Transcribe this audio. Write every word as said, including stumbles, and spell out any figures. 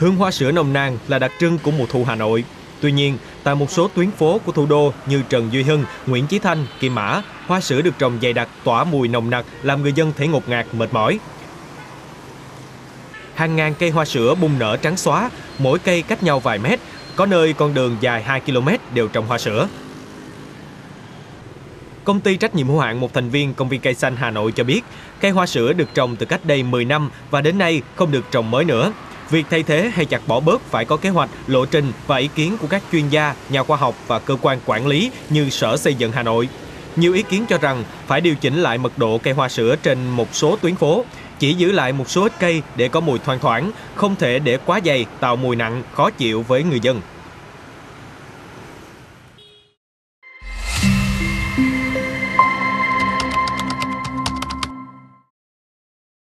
Hương hoa sữa nồng nàn là đặc trưng của mùa thu Hà Nội. Tuy nhiên, tại một số tuyến phố của thủ đô như Trần Duy Hưng, Nguyễn Chí Thanh, Kim Mã, hoa sữa được trồng dày đặc, tỏa mùi nồng nặc làm người dân thấy ngột ngạt, mệt mỏi. Hàng ngàn cây hoa sữa bung nở trắng xóa, mỗi cây cách nhau vài mét, có nơi con đường dài hai ki lô mét đều trồng hoa sữa. Công ty trách nhiệm hữu hạn một thành viên Công viên Cây Xanh Hà Nội cho biết, cây hoa sữa được trồng từ cách đây mười năm và đến nay không được trồng mới nữa. Việc thay thế hay chặt bỏ bớt phải có kế hoạch, lộ trình và ý kiến của các chuyên gia, nhà khoa học và cơ quan quản lý như Sở Xây dựng Hà Nội. Nhiều ý kiến cho rằng phải điều chỉnh lại mật độ cây hoa sữa trên một số tuyến phố, chỉ giữ lại một số ít cây để có mùi thoang thoảng, không thể để quá dày tạo mùi nặng, khó chịu với người dân.